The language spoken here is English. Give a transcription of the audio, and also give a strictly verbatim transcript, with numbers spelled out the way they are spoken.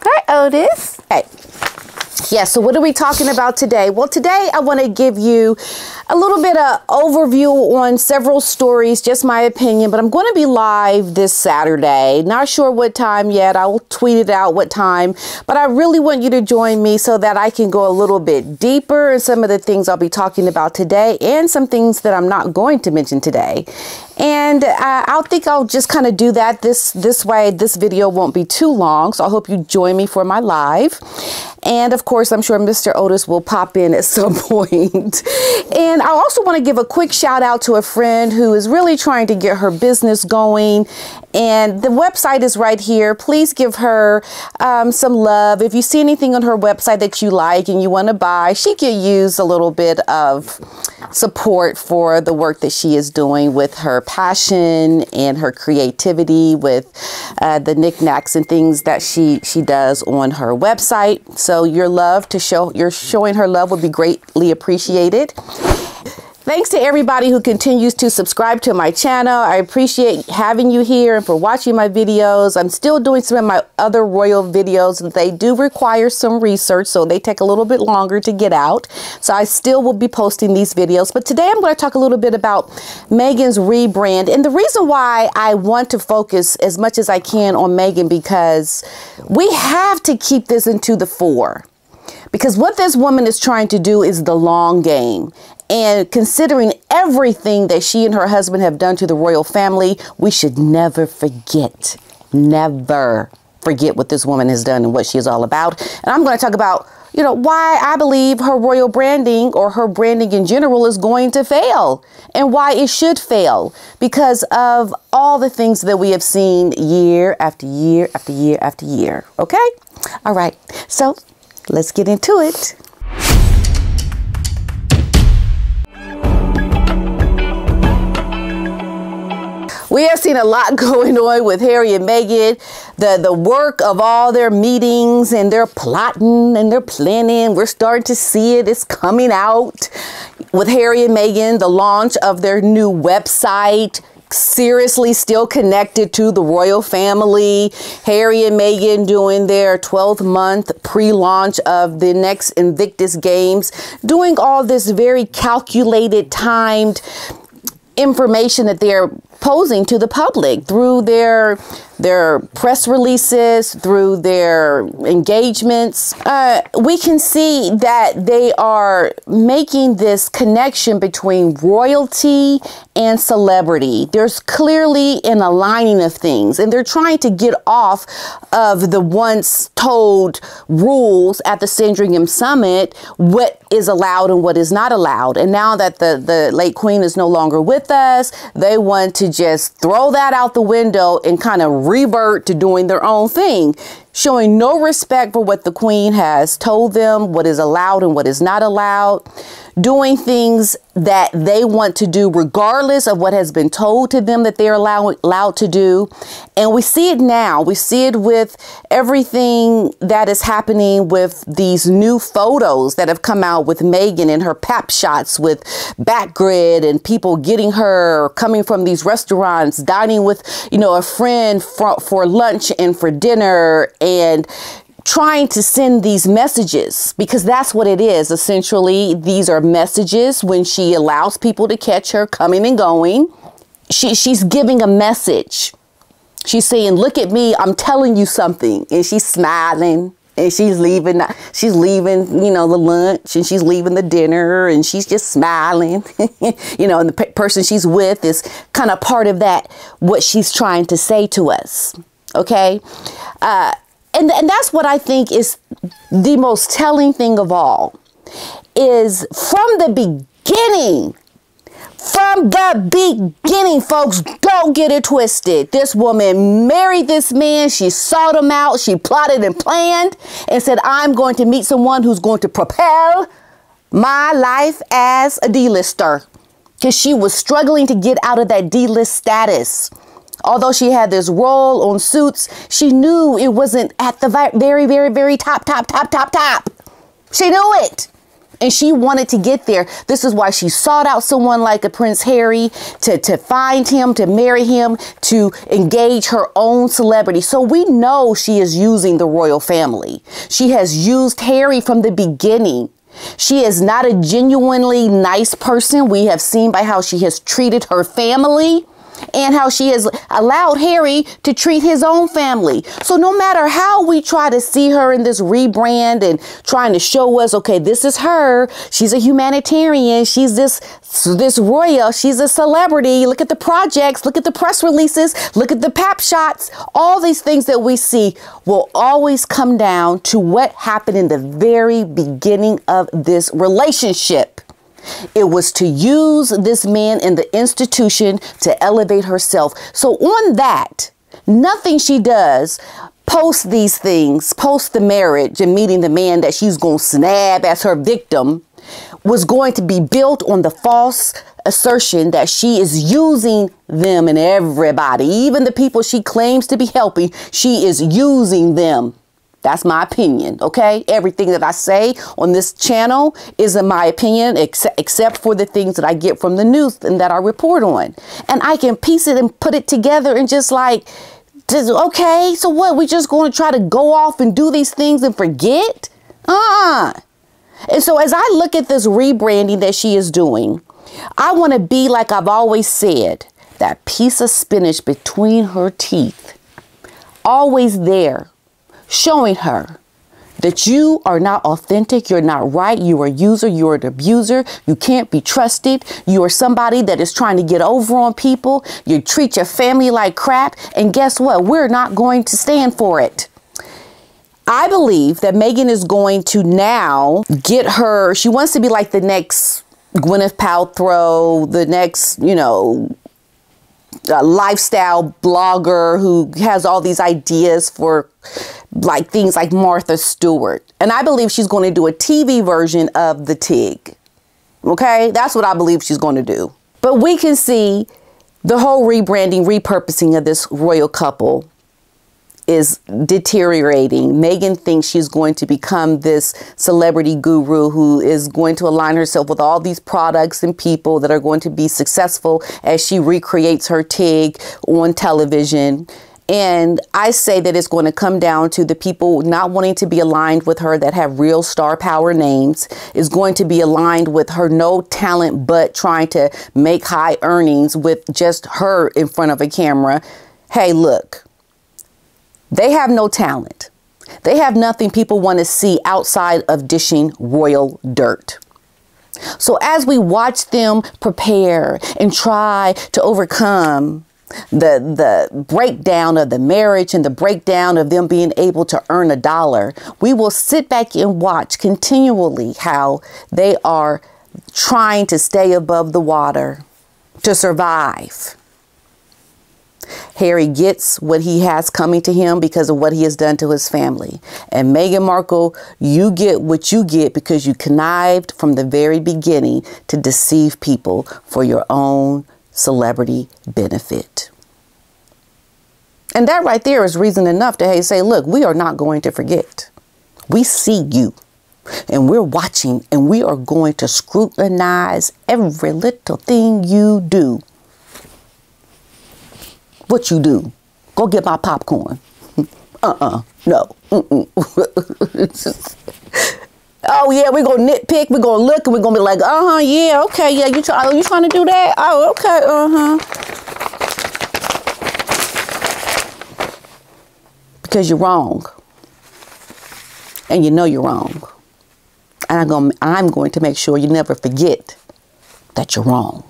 Hi, Otis. Okay. Yeah, so what are we talking about today? Well, today I want to give you a little bit of overview on several stories, just my opinion, but I'm going to be live this Saturday. Not sure what time yet. I'll tweet it out what time, but I really want you to join me so that I can go a little bit deeper in some of the things I'll be talking about today and some things that I'm not going to mention today. And uh, I'll think I'll just kind of do that this this way. This video won't be too long, so I hope you join me for my live. And of course, I'm sure Mister Otis will pop in at some point. And I also want to give a quick shout out to a friend who is really trying to get her business going. And the website is right here. Please give her um, some love. If you see anything on her website that you like and you want to buy, she could use a little bit of support for the work that she is doing with her passion and her creativity with uh, the knickknacks and things that she she does on her website. So your love to show your showing her love would be greatly appreciated. Thanks to everybody who continues to subscribe to my channel. I appreciate having you here and for watching my videos. I'm still doing some of my other royal videos, and they do require some research, so they take a little bit longer to get out. So I still will be posting these videos. But today I'm going to talk a little bit about Meghan's rebrand. And the reason why I want to focus as much as I can on Meghan, because we have to keep this into the fore. Because what this woman is trying to do is the long game. And considering everything that she and her husband have done to the royal family, we should never forget, never forget what this woman has done and what she is all about. And I'm going to talk about, you know, why I believe her royal branding or her branding in general is going to fail and why it should fail because of all the things that we have seen year after year after year after year. Okay. All right. So let's get into it. We have seen a lot going on with Harry and Meghan, the, the work of all their meetings and their plotting and their planning. We're starting to see it. It's coming out with Harry and Meghan, the launch of their new website. Seriously still connected to the royal family. Harry and Meghan doing their twelve month pre-launch of the next Invictus Games, doing all this very calculated, timed information that they're posing to the public through their their press releases, through their engagements. Uh, we can see that they are making this connection between royalty and celebrity. There's clearly an aligning of things, and they're trying to get off of the once told rules at the Sandringham Summit, what is allowed and what is not allowed. And now that the, the late Queen is no longer with us, they want to just throw that out the window and kind of revert to doing their own thing, showing no respect for what the Queen has told them, what is allowed and what is not allowed, doing things that they want to do regardless of what has been told to them that they're allow allowed to do. And we see it now. We see it with everything that is happening with these new photos that have come out with Meghan and her pap shots with Backgrid and people getting her coming from these restaurants, dining with, you know, a friend for, for lunch and for dinner, and trying to send these messages, because that's what it is. Essentially, these are messages when she allows people to catch her coming and going. She, she's giving a message. She's saying, look at me, I'm telling you something. And she's smiling and she's leaving. She's leaving, you know, the lunch, and she's leaving the dinner, and she's just smiling, you know, and the pe- person she's with is kind of part of that, what she's trying to say to us. Okay. Uh, And, and that's what I think is the most telling thing of all, is from the beginning, from the beginning, folks, don't get it twisted. This woman married this man. She sought him out. She plotted and planned and said, I'm going to meet someone who's going to propel my life as a D-lister, because she was struggling to get out of that D-list status. Although she had this role on Suits, she knew it wasn't at the very, very, very top, top, top, top, top. She knew it. And she wanted to get there. This is why she sought out someone like a Prince Harry to, to find him, to marry him, to engage her own celebrity. So we know she is using the royal family. She has used Harry from the beginning. She is not a genuinely nice person. We have seen by how she has treated her family and how she has allowed Harry to treat his own family. So no matter how we try to see her in this rebrand and trying to show us, okay, this is her. She's a humanitarian. She's this, this royal. She's a celebrity. Look at the projects. Look at the press releases. Look at the pap shots. All these things that we see will always come down to what happened in the very beginning of this relationship. It was to use this man in the institution to elevate herself. So on that, nothing she does post these things, post the marriage and meeting the man that she's going to snab as her victim was going to be built on the false assertion that she is using them and everybody, even the people she claims to be helping. She is using them. That's my opinion, okay? Everything that I say on this channel is in my opinion, ex except for the things that I get from the news and that I report on. And I can piece it and put it together and just like, just, okay, so what? We're just going to try to go off and do these things and forget? Uh-uh. And so as I look at this rebranding that she is doing, I want to be like I've always said, that piece of spinach between her teeth, always there. Showing her that you are not authentic, you're not right, you are a user, you're an abuser, you can't be trusted, you are somebody that is trying to get over on people, you treat your family like crap, and guess what? We're not going to stand for it. I believe that Meghan is going to now get her, she wants to be like the next Gwyneth Paltrow, the next, you know, a lifestyle blogger who has all these ideas for like things like Martha Stewart. And I believe she's going to do a T V version of the Tig. Okay, that's what I believe she's going to do. But we can see the whole rebranding, repurposing of this royal couple is deteriorating. Meghan thinks she's going to become this celebrity guru who is going to align herself with all these products and people that are going to be successful as she recreates her Tig on television. And I say that it's going to come down to the people not wanting to be aligned with her that have real star power names, is going to be aligned with her no talent, but trying to make high earnings with just her in front of a camera. Hey, look. They have no talent. They have nothing people want to see outside of dishing royal dirt. So as we watch them prepare and try to overcome the, the breakdown of the marriage and the breakdown of them being able to earn a dollar, we will sit back and watch continually how they are trying to stay above the water to survive. Harry gets what he has coming to him because of what he has done to his family. And Meghan Markle, you get what you get because you connived from the very beginning to deceive people for your own celebrity benefit. And that right there is reason enough to hey, say, look, we are not going to forget. We see you and we're watching and we are going to scrutinize every little thing you do. What you do? Go get my popcorn. Uh-uh. No. Mm-mm. Oh, yeah, we're going to nitpick. We're going to look and we're going to be like, uh-huh, yeah, okay, yeah. You, try, you trying to do that? Oh, okay, uh-huh. Because you're wrong. And you know you're wrong. And I'm going, I'm going to make sure you never forget that you're wrong.